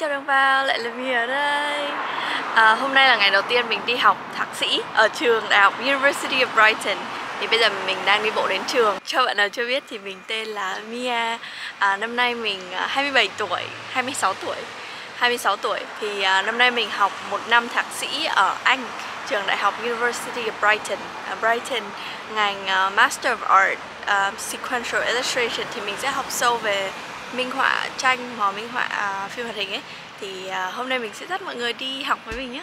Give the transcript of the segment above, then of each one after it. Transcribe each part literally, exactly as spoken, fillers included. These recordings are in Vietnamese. chào đồng bào, lại là Mia ở đây. à, Hôm nay là ngày đầu tiên mình đi học thạc sĩ ở trường đại học University of Brighton. Thì bây giờ mình đang đi bộ đến trường. Cho bạn nào chưa biết thì mình tên là Mia. à, Năm nay mình hai mươi bảy tuổi, hai mươi sáu tuổi hai mươi sáu tuổi. Thì à, năm nay mình học một năm thạc sĩ ở Anh, trường đại học University of Brighton, uh, Brighton ngành uh, Master of Art uh, Sequential Illustration. Thì mình sẽ học sâu về minh họa tranh, màu minh họa uh, phim hoạt hình ấy. Thì uh, hôm nay mình sẽ dắt mọi người đi học với mình nhé.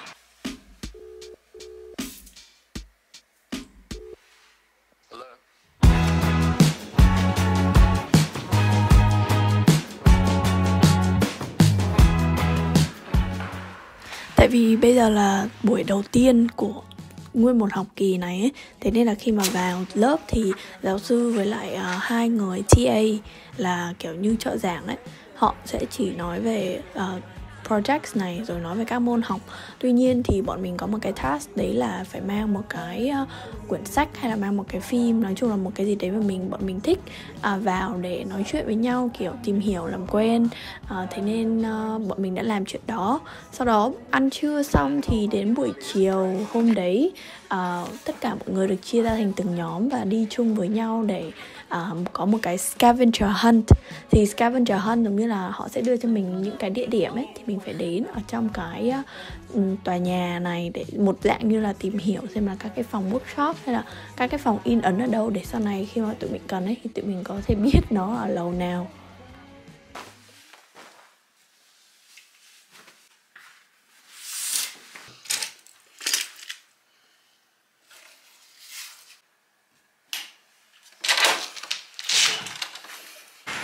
Tại vì bây giờ là buổi đầu tiên của nguyên một học kỳ này ấy. Thế nên là khi mà vào lớp thì giáo sư với lại uh, hai người tê a là kiểu như trợ giảng ấy, họ sẽ chỉ nói về uh, projects này rồi nói về các môn học. Tuy nhiên thì bọn mình có một cái task, đấy là phải mang một cái uh, quyển sách hay là mang một cái phim, nói chung là một cái gì đấy mà mình bọn mình thích uh, vào để nói chuyện với nhau, kiểu tìm hiểu, làm quen. uh, Thế nên uh, bọn mình đã làm chuyện đó. Sau đó ăn trưa xong thì đến buổi chiều hôm đấy uh, tất cả mọi người được chia ra thành từng nhóm và đi chung với nhau để uh, có một cái scavenger hunt. Thì scavenger hunt giống như là họ sẽ đưa cho mình những cái địa điểm ấy, thì mình phải đến ở trong cái uh, tòa nhà này để một dạng như là tìm hiểu xem là các cái phòng workshop hay là các cái phòng in ấn ở đâu, để sau này khi mà tụi mình cần ấy thì tụi mình có thể biết nó ở lầu nào.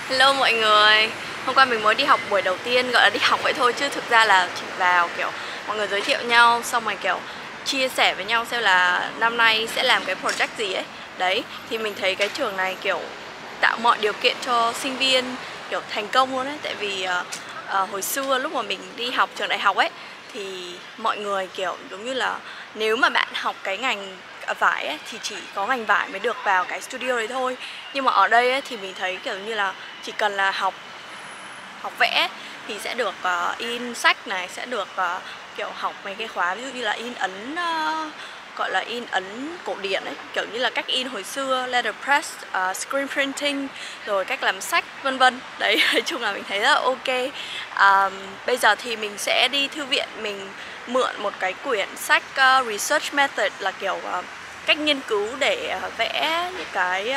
Hello mọi người. Hôm qua mình mới đi học buổi đầu tiên, gọi là đi học vậy thôi chứ thực ra là chỉ vào kiểu mọi người giới thiệu nhau, xong rồi kiểu chia sẻ với nhau xem là năm nay sẽ làm cái project gì ấy. Đấy, thì mình thấy cái trường này kiểu tạo mọi điều kiện cho sinh viên kiểu thành công luôn ấy. Tại vì uh, uh, hồi xưa lúc mà mình đi học trường đại học ấy thì mọi người kiểu giống như là nếu mà bạn học cái ngành vải ấy, thì chỉ có ngành vải mới được vào cái studio đấy thôi. Nhưng mà ở đây ấy, thì mình thấy kiểu như là chỉ cần là học học vẽ thì sẽ được uh, in sách này, sẽ được uh, kiểu học mấy cái khóa ví dụ như là in ấn, uh, gọi là in ấn cổ điển ấy, kiểu như là cách in hồi xưa, letterpress, uh, screen printing, rồi cách làm sách vân vân. Đấy, nói chung là mình thấy rất là ok. Um, bây giờ thì mình sẽ đi thư viện, mình mượn một cái quyển sách uh, research method, là kiểu uh, cách nghiên cứu để uh, vẽ những cái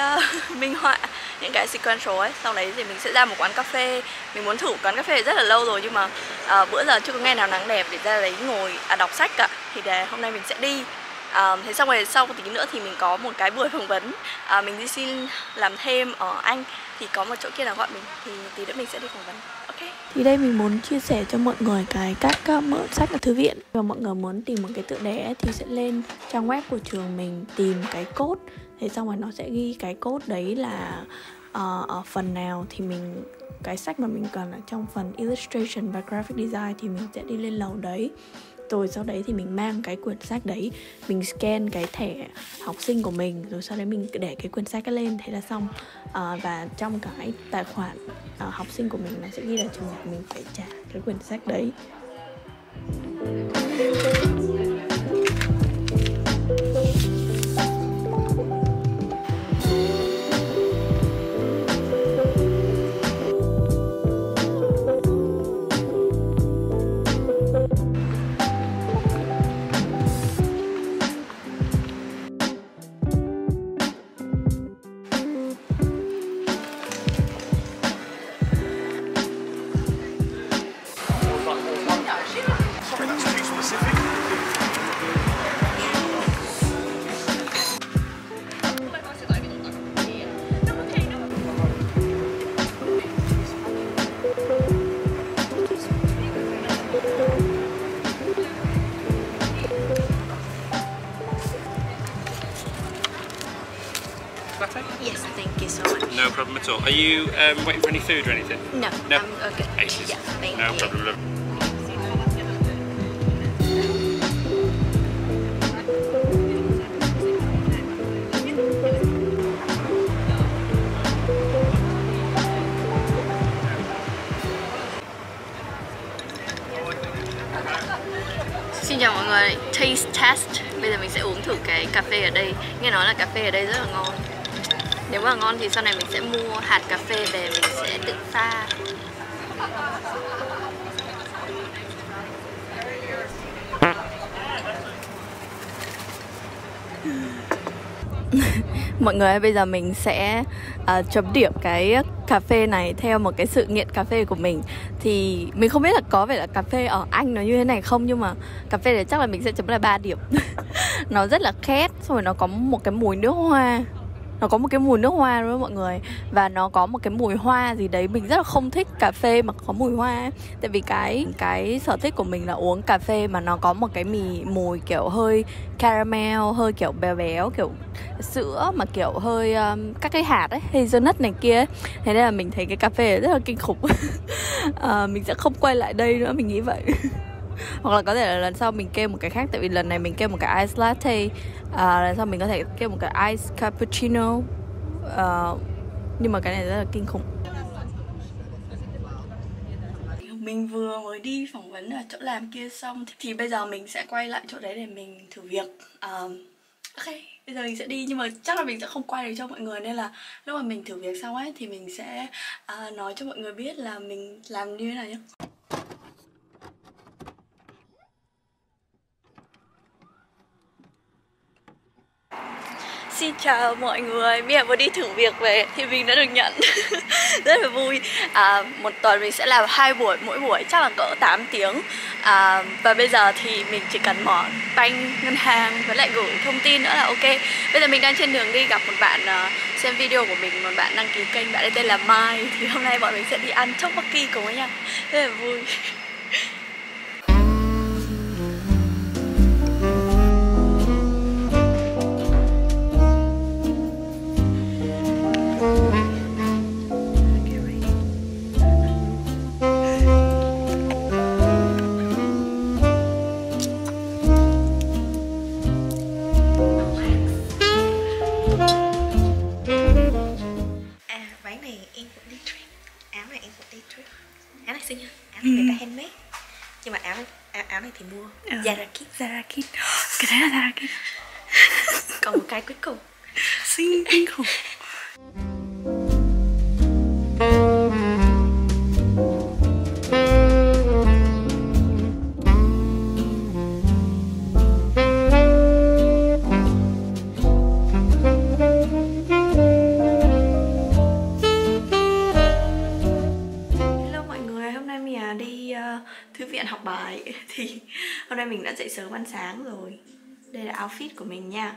uh, minh họa, những cái sequential ấy. Sau đấy thì mình sẽ ra một quán cà phê. Mình muốn thử quán cà phê rất là lâu rồi, nhưng mà uh, bữa giờ chưa có ngày nào nắng đẹp để ra đấy ngồi à, đọc sách cả. Thì để hôm nay mình sẽ đi. uh, Thế xong rồi sau một tí nữa thì mình có một cái buổi phỏng vấn. uh, Mình đi xin làm thêm ở Anh, thì có một chỗ kia là gọi mình. Thì tí nữa mình sẽ đi phỏng vấn. Okay. Thì đây mình muốn chia sẻ cho mọi người cái các uh, mượn sách ở thư viện. Và mọi người muốn tìm một cái tựa đề ấy, thì sẽ lên trang web của trường mình, tìm cái code. Thế xong rồi nó sẽ ghi cái code đấy là uh, ở phần nào, thì mình cái sách mà mình cần ở trong phần illustration và graphic design thì mình sẽ đi lên lầu đấy. Rồi sau đấy thì mình mang cái quyển sách đấy, mình scan cái thẻ học sinh của mình, rồi sau đấy mình để cái quyển sách lên, thế là xong. à, Và trong cái tài khoản à, học sinh của mình nó sẽ ghi là trường hợp mình phải trả cái quyển sách đấy. Yes, thank you so much. No problem at all. Are you um, waiting for any food or anything? No, no. I'm okay. Yeah, thank no you. Problem. người, taste test. Bây giờ mình sẽ uống thử cái cà phê ở đây. Nghe nói là cà phê ở đây rất là ngon. Nếu mà ngon thì sau này mình sẽ mua hạt cà phê về mình sẽ tự pha. Mọi người ơi, bây giờ mình sẽ uh, chấm điểm cái cà phê này theo một cái sự nghiện cà phê của mình. Thì mình không biết là có phải là cà phê ở Anh nó như thế này không, nhưng mà cà phê này chắc là mình sẽ chấm là ba điểm. Nó rất là khét, xong rồi nó có một cái mùi nước hoa. Nó có một cái mùi nước hoa đúng không mọi người? Và nó có một cái mùi hoa gì đấy. Mình rất là không thích cà phê mà có mùi hoa ấy. Tại vì cái cái sở thích của mình là uống cà phê mà nó có một cái mì, mùi kiểu hơi caramel, hơi kiểu béo béo, kiểu sữa mà kiểu hơi um, các cái hạt ấy, hazelnut này kia ấy. Thế nên là mình thấy cái cà phê rất là kinh khủng. À, mình sẽ không quay lại đây nữa, mình nghĩ vậy. Hoặc là có thể là lần sau mình kêu một cái khác. Tại vì lần này mình kêu một cái ice latte. À, lần sau mình có thể kêu một cái ice cappuccino. à, Nhưng mà cái này rất là kinh khủng. Mình vừa mới đi phỏng vấn ở chỗ làm kia xong. Thì bây giờ mình sẽ quay lại chỗ đấy để mình thử việc. à, Ok, bây giờ mình sẽ đi. Nhưng mà chắc là mình sẽ không quay được cho mọi người. Nên là lúc mà mình thử việc xong ấy thì mình sẽ à, nói cho mọi người biết là mình làm như thế nào nhé. Xin chào mọi người, Mia vừa đi thử việc về thì mình đã được nhận. Rất là vui. à, Một tuần mình sẽ làm hai buổi, mỗi buổi chắc là cỡ tám tiếng. à, Và bây giờ thì mình chỉ cần mở bank ngân hàng với lại gửi thông tin nữa là ok. Bây giờ mình đang trên đường đi gặp một bạn uh, xem video của mình, một bạn đăng ký kênh, bạn ấy tên là Mai. Thì hôm nay bọn mình sẽ đi ăn tteokbokki cùng với nhau. Rất là vui. Sớm ăn sáng rồi. Đây là outfit của mình nha.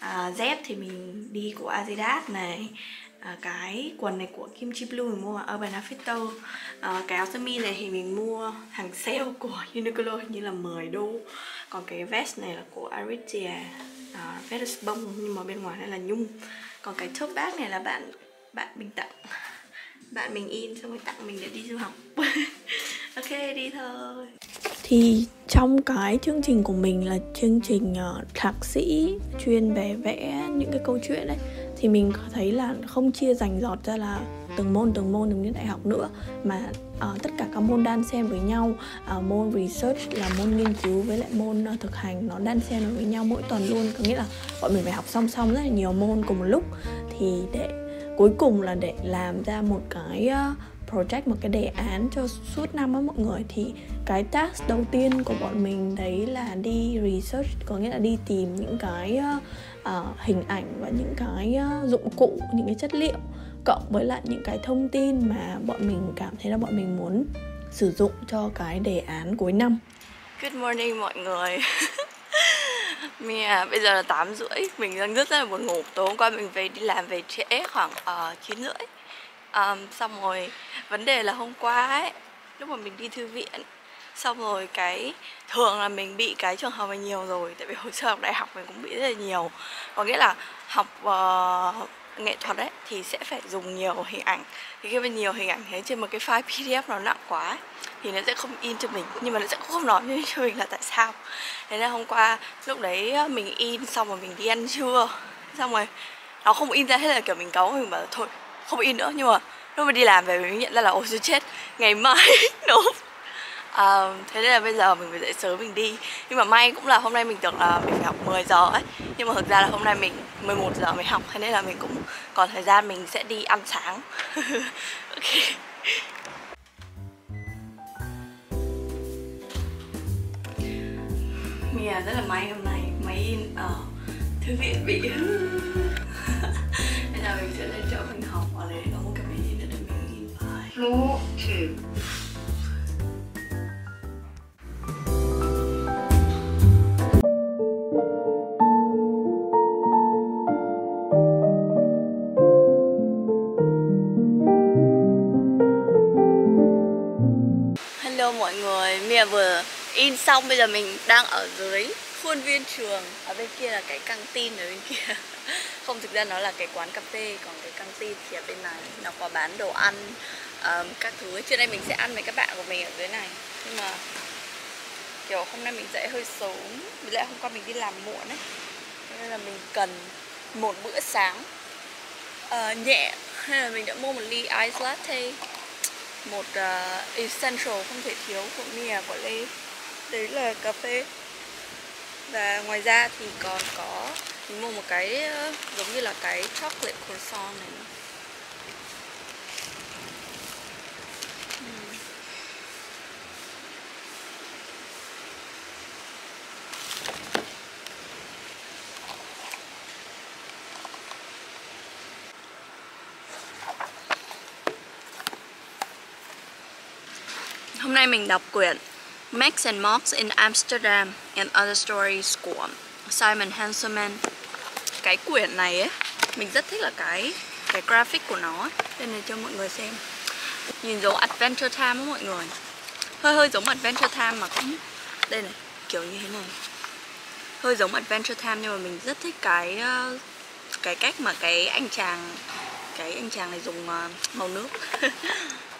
à, Dép thì mình đi của Adidas này. à, Cái quần này của Kimchi Blue mình mua ở Urban Outfitter. à, Cái áo sơ mi này thì mình mua hàng sale của Uniqlo, hình như là mười đô. Còn cái vest này là của Aricia. à, Vest bông nhưng mà bên ngoài này là nhung. Còn cái tote bag này là bạn bạn mình tặng. Bạn mình in xong rồi tặng mình để đi du học. Ok, đi thôi. Thì trong cái chương trình của mình là chương trình uh, thạc sĩ chuyên về vẽ những cái câu chuyện ấy, thì mình thấy là không chia rành rọt ra là từng môn từng môn từng những đại học nữa, mà uh, tất cả các môn đan xen với nhau. uh, Môn research là môn nghiên cứu với lại môn uh, thực hành nó đan xen với nhau mỗi tuần luôn. Có nghĩa là bọn mình phải học song song rất là nhiều môn cùng một lúc. Thì để cuối cùng là để làm ra một cái uh, project, một cái đề án cho suốt năm á mọi người. Thì cái task đầu tiên của bọn mình đấy là đi research, có nghĩa là đi tìm những cái uh, hình ảnh và những cái uh, dụng cụ, những cái chất liệu, cộng với lại những cái thông tin mà bọn mình cảm thấy là bọn mình muốn sử dụng cho cái đề án cuối năm. Good morning mọi người. Mia, à, bây giờ là tám rưỡi, mình đang rất, rất là buồn ngủ. Tối hôm qua mình về đi làm về trễ khoảng uh, chín rưỡi. Um, xong rồi vấn đề là hôm qua ấy, lúc mà mình đi thư viện xong rồi cái thường là mình bị cái trường hợp này nhiều rồi. Tại vì hồi xưa học đại học mình cũng bị rất là nhiều. Có nghĩa là học uh, nghệ thuật ấy thì sẽ phải dùng nhiều hình ảnh. Thì khi mà nhiều hình ảnh thế trên một cái file pê đê ép nó nặng quá ấy, thì nó sẽ không in cho mình. Nhưng mà nó sẽ cũng không nói cho mình là tại sao. Thế nên hôm qua lúc đấy mình in xong rồi mình đi ăn trưa, xong rồi nó không in ra hết là kiểu mình cáu, mình bảo thôi không in nữa. Nhưng mà lúc mà đi làm về mình nhận ra là ôi chết, ngày mai nộp. à, thế nên là bây giờ mình phải dậy sớm mình đi. Nhưng mà may cũng là hôm nay mình tưởng là mình phải học mười giờ ấy, nhưng mà thực ra là hôm nay mình mười một giờ mới học, thế nên là mình cũng còn thời gian, mình sẽ đi ăn sáng. Ok. Mia rất là may hôm nay máy in ở thư viện bị nên là mình sẽ lên chỗ mình học và lấy có một cái máy in nữa để mình in bài. Lũ trừ hello mọi người, Mia vừa in xong, bây giờ mình đang ở dưới khuôn viên trường. Ở bên kia là cái căng tin ở bên kia. Không, thực ra nó là cái quán cà phê, còn cái căng tin thì ở bên này nó có bán đồ ăn, um, các thứ. Trưa nay mình sẽ ăn với các bạn của mình ở dưới này. Nhưng mà kiểu hôm nay mình dậy hơi sớm, vì lẽ hôm qua mình đi làm muộn ấy, nên là mình cần một bữa sáng uh, nhẹ. Nên là mình đã mua một ly ice latte, một uh, essential không thể thiếu của Mia của Lê. Đấy là cà phê. Và ngoài ra thì còn có, mình mua một cái giống như là cái chocolate croissant này. uhm. Hôm nay mình đọc quyển Max and Mox in Amsterdam and other stories của Simon Hanselman. Cái quyển này ấy, mình rất thích là cái cái graphic của nó. Đây này cho mọi người xem. Nhìn giống Adventure Time đó mọi người. Hơi hơi giống Adventure Time mà cũng đây này, kiểu như thế này. Hơi giống Adventure Time nhưng mà mình rất thích cái cái cách mà cái anh chàng cái anh chàng này dùng màu nước.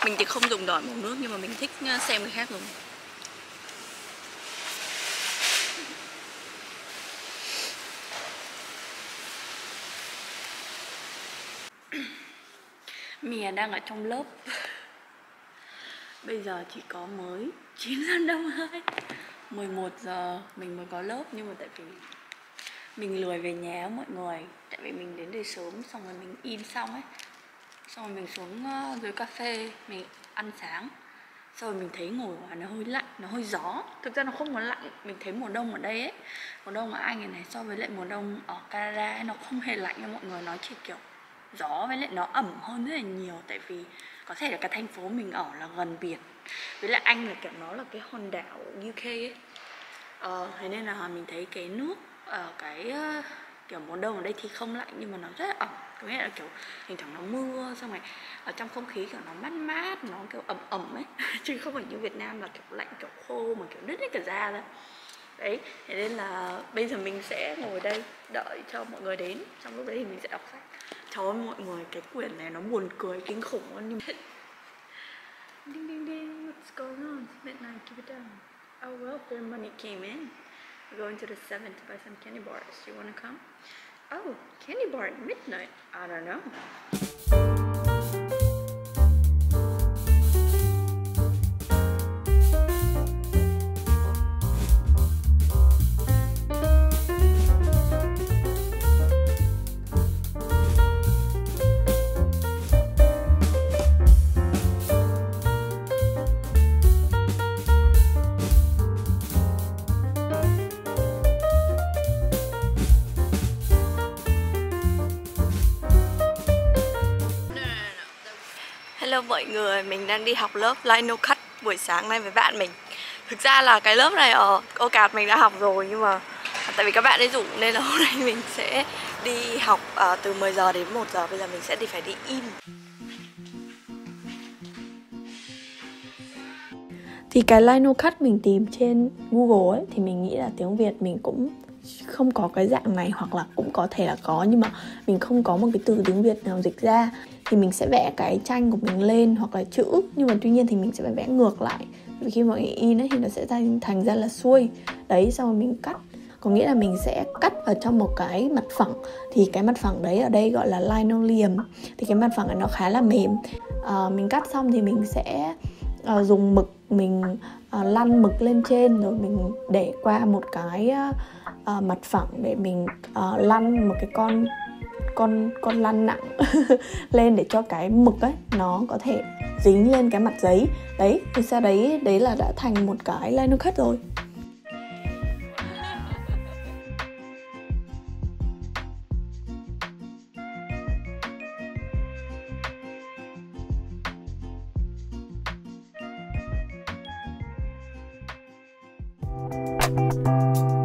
Mình thì không dùng đỏ màu nước nhưng mà mình thích xem người khác dùng. Mia đang ở trong lớp. Bây giờ chỉ có mới chín giờ năm mươi hai, mười một giờ mình mới có lớp. Nhưng mà tại vì mình lười về nhà mọi người, tại vì mình đến đây sớm, xong rồi mình in xong ấy, xong rồi mình xuống dưới cà phê mình ăn sáng. Xong rồi mình thấy ngồi ngoài nó hơi lạnh, nó hơi gió. Thực ra nó không có lạnh, mình thấy mùa đông ở đây ấy, mùa đông ở Anh này, này so với lại mùa đông ở Canada ấy, nó không hề lạnh nha mọi người. Nó chỉ kiểu gió với lại nó ẩm hơn rất là nhiều. Tại vì có thể là cái thành phố mình ở là gần biển, với lại Anh là kiểu nó là cái hòn đảo u ca ấy. ờ, Thế nên là mình thấy cái nước ở cái kiểu mùa đông ở đây thì không lạnh, nhưng mà nó rất là ẩm. Có nghĩa là kiểu hình thẳng nó mưa, xong rồi ở trong không khí kiểu nó mát mát, nó kiểu ẩm ẩm ấy. Chứ không phải như Việt Nam là kiểu lạnh kiểu khô mà kiểu đứt hết cả da ra. Đấy, thế nên là bây giờ mình sẽ ngồi đây đợi cho mọi người đến, trong lúc đấy thì mình sẽ đọc sách. Trời ơi mọi người, cái quyển này nó buồn cười kinh khủng luôn. Nhưng ding ding ding, what's going on? Midnight, keep it down. Our welfare money came in. We're going to the seven to buy some candy bars. You wanna come? Oh, candy bar at midnight? I don't know. Hello mọi người, mình đang đi học lớp Line Ocad buổi sáng nay với bạn mình. Thực ra là cái lớp này ở Ocad mình đã học rồi, nhưng mà tại vì các bạn ấy rủ nên là hôm nay mình sẽ đi học uh, từ mười giờ đến một giờ. Bây giờ mình sẽ đi phải đi in. Thì cái Line Ocad mình tìm trên Google ấy, thì mình nghĩ là tiếng Việt mình cũng không có cái dạng này, hoặc là cũng có thể là có nhưng mà mình không có một cái từ tiếng Việt nào dịch ra. Thì mình sẽ vẽ cái tranh của mình lên hoặc là chữ, nhưng mà tuy nhiên thì mình sẽ phải vẽ ngược lại. Vì khi mọi người in ấy, thì nó sẽ thành, thành ra là xuôi. Đấy, xong rồi mình cắt. Có nghĩa là mình sẽ cắt vào trong một cái mặt phẳng. Thì cái mặt phẳng đấy ở đây gọi là linoleum. Thì cái mặt phẳng này nó khá là mềm. à, Mình cắt xong thì mình sẽ uh, dùng mực mình uh, lăn mực lên trên, rồi mình để qua một cái uh, mặt phẳng để mình uh, lăn một cái con con con lăn nặng lên để cho cái mực ấy nó có thể dính lên cái mặt giấy. Đấy, thì sau đấy đấy là đã thành một cái liner cut rồi. Thank you.